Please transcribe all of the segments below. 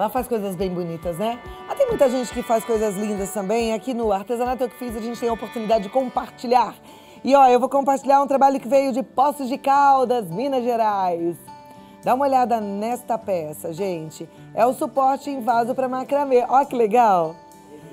Ela faz coisas bem bonitas, né? Ah, tem muita gente que faz coisas lindas também. Aqui no Artesanato Eu Que Fiz a gente tem a oportunidade de compartilhar. E ó, eu vou compartilhar um trabalho que veio de Poços de Caldas, Minas Gerais. Dá uma olhada nesta peça, gente. É o suporte em vaso para macramê. Ó que legal!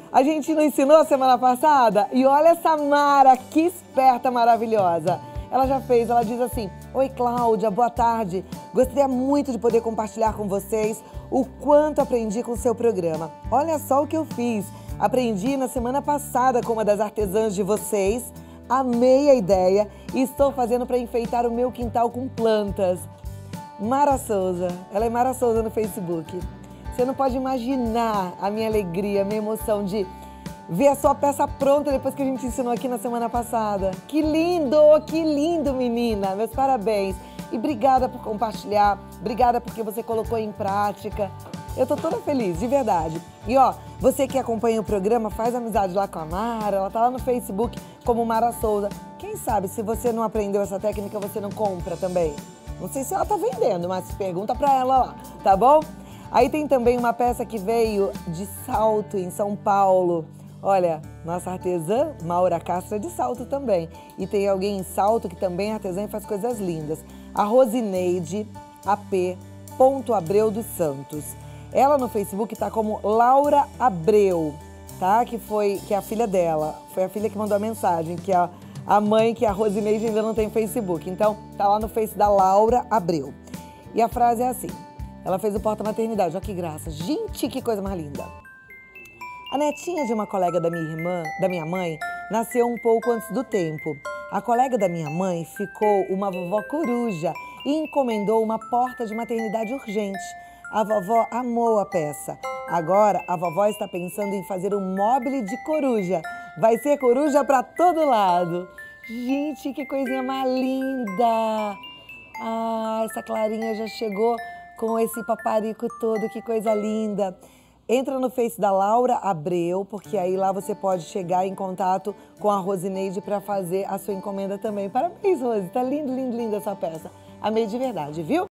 A gente não ensinou semana passada? E olha essa Mara, que esperta maravilhosa. Ela já fez, ela diz assim: Oi Cláudia, boa tarde. Gostaria muito de poder compartilhar com vocês o quanto aprendi com o seu programa. Olha só o que eu fiz. Aprendi na semana passada com uma das artesãs de vocês. Amei a ideia e estou fazendo para enfeitar o meu quintal com plantas. Mara Souza, ela é Mara Souza no Facebook. Você não pode imaginar a minha alegria, a minha emoção de ver a sua peça pronta depois que a gente ensinou aqui na semana passada. Que lindo, menina! Meus parabéns! E obrigada por compartilhar, obrigada porque você colocou em prática. Eu tô toda feliz, de verdade. E ó, você que acompanha o programa, faz amizade lá com a Mara, ela tá lá no Facebook como Mara Souza. Quem sabe, se você não aprendeu essa técnica, você não compra também. Não sei se ela tá vendendo, mas pergunta pra ela lá, tá bom? Aí tem também uma peça que veio de Salto, em São Paulo. Olha, nossa artesã, Maura Castro, é de Salto também. E tem alguém em Salto que também é artesã e faz coisas lindas. A Rosineide, AP, Abreu dos Santos. Ela no Facebook tá como Laura Abreu, tá? Que é a filha dela. Foi a filha que mandou a mensagem, que é a mãe, que a Rosineide ainda não tem Facebook. Então, tá lá no Face da Laura Abreu. E a frase é assim. Ela fez o porta-maternidade, olha que graça. Gente, que coisa mais linda. A netinha de uma colega da minha mãe, nasceu um pouco antes do tempo. A colega da minha mãe ficou uma vovó coruja e encomendou uma porta de maternidade urgente. A vovó amou a peça. Agora, a vovó está pensando em fazer um móvel de coruja. Vai ser coruja para todo lado. Gente, que coisinha mais linda. Ah, essa Clarinha já chegou com esse paparico todo, que coisa linda. Entra no Face da Laura Abreu, porque aí lá você pode chegar em contato com a Rosineide para fazer a sua encomenda também. Parabéns, Rose, tá lindo, lindo, linda essa peça. Amei de verdade, viu?